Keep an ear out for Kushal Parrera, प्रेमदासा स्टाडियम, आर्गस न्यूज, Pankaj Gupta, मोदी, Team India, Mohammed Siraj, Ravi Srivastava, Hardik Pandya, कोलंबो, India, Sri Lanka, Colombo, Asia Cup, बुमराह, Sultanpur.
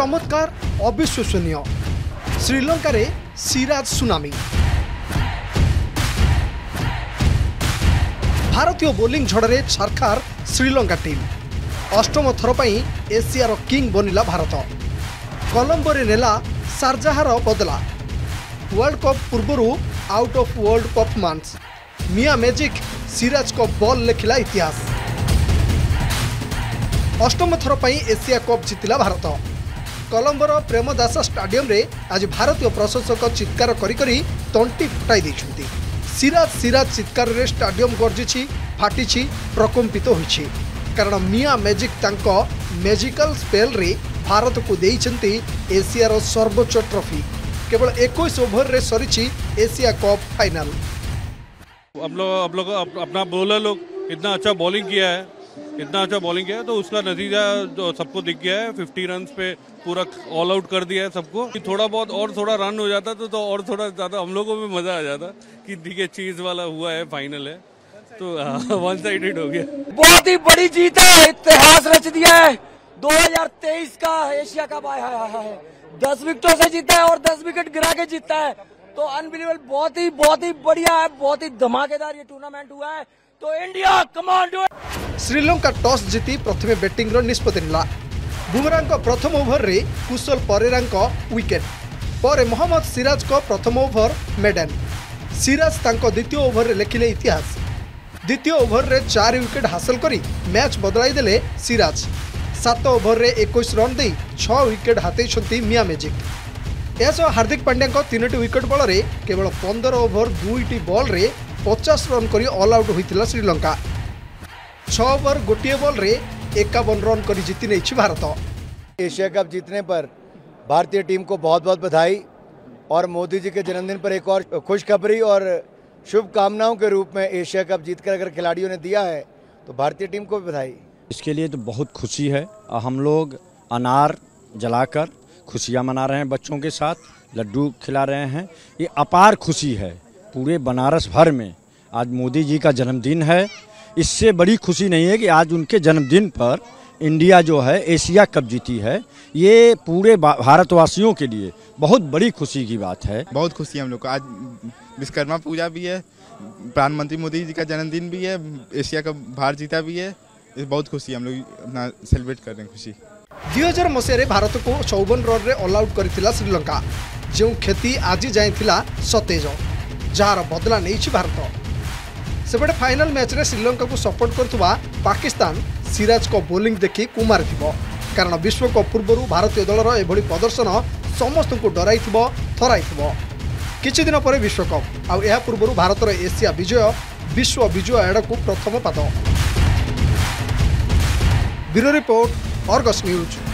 চমৎকার অবিশ্বসনীয় শ্রীলঙ্কার সিরাজ সুনামি भारतीय बोलिंग झड़े सरकार श्रीलंका टीम अष्टम थर पर एशियार किंग बनिला भारत कोलंबो नेला सारजाहार बदला वर्ल्ड कप पूर्व आउट ऑफ वर्ल्ड कप मांस मिया मैजिक सिराज को बॉल लेखिला इतिहास अष्टम थर पर एशिया कप जीतिला भारत कोलंबोर प्रेमदासा स्टाडियम रे आज भारतीय प्रशंसक चित्कार करी तंटी फटाई देछंती। सिराज सिराज चित्कार रे स्टाडियम गर्जी फाटी प्रकम्पित होई कारण मिया मैजिक तांको मैजिकल स्पेल रे भारत को देइछंती एशियार सर्वोच्च ट्रॉफी। केवल 21 ओवर रे सरी एशिया कप फाइनल। हम लोग अपना बॉलर लोग इतना अच्छा बॉलिंग किया है तो उसका नतीजा जो सबको दिख गया है। 50 रन पे पूरा ऑल आउट कर दिया है सबको। थोड़ा बहुत और थोड़ा रन हो जाता तो और थोड़ा ज़्यादा हम लोगों को भी मज़ा आ जाता कि ठीक है चीज़ वाला हुआ है, फाइनल है तो वन साइडेड हो गया। बहुत ही बड़ी जीत है, इतिहास रच दिया है। 2023 का एशिया कप आया है, 10 विकेटों से जीता है और 10 विकेट गिरा के जीता है तो अनबिलीवेबल। बहुत ही बढ़िया है, बहुत ही धमाकेदार ये टूर्नामेंट हुआ है तो इंडिया कमांडो। श्रीलंका टॉस जीति प्रथमे बैटिंग निष्पत्ति निला। बुमराह प्रथम ओवर रे कुशल परेरा विकेट पर मोहम्मद सिराज को प्रथम ओवर मेडन। सिराज तांको द्वितीय ओवर रे लिखिले इतिहास। द्वितीय ओवर रे 4 विकेट हासिल करी मैच बदलाई देले सिराज। 7 ओवर रे 21 रन दे 6 विकेट हातेइछंती मिया मैजिक। एसो हार्दिक पांड्या 3टी विकेट बल रे केवल 15 ओवर 2टी बॉल रे 50 रन करी ऑल आउट होइतिला श्रीलंका। 6 ओवर गोटे बॉल रे 51 रन करी जीति नहीं भारत। एशिया कप जीतने पर भारतीय टीम को बहुत बहुत बधाई और मोदी जी के जन्मदिन पर एक और खुशखबरी और शुभकामनाओं के रूप में एशिया कप जीतकर अगर खिलाड़ियों ने दिया है तो भारतीय टीम को भी बधाई। इसके लिए तो बहुत खुशी है। हम लोग अनार जलाकर खुशियाँ मना रहे हैं, बच्चों के साथ लड्डू खिला रहे हैं। ये अपार खुशी है पूरे बनारस भर में। आज मोदी जी का जन्मदिन है, इससे बड़ी खुशी नहीं है कि आज उनके जन्मदिन पर इंडिया जो है एशिया कप जीती है। ये पूरे भारतवासियों के लिए बहुत बड़ी खुशी की बात है। बहुत खुशी है हम लोग को। आज विश्वकर्मा पूजा भी है, प्रधानमंत्री मोदी जी का जन्मदिन भी है, एशिया कप भारत जीता भी है। बहुत खुशी हम लोग अपना सेलिब्रेट कर रहे हैं। खुशी 2000 मसीह भारत को 54 रन रे ऑल आउट करितिला श्रीलंका जो खेती आज जाए 17 जार बदला नहीं भारत। सेपटे फाइनल मैच रे श्रीलंका को सपोर्ट करथुवा पाकिस्तान सिराज को बोलिंग देखि कुमार थिबो कारण विश्वकप पूर्व भारतीय दलर एभली प्रदर्शन समस्त को डराइथिबो थराइथिबो। किछि दिन पर विश्वकप आ पूर्व भारतर एशिया विजय विश्व विजय आड़ को प्रथम पाद। Bureau report, आर्गस न्यूज।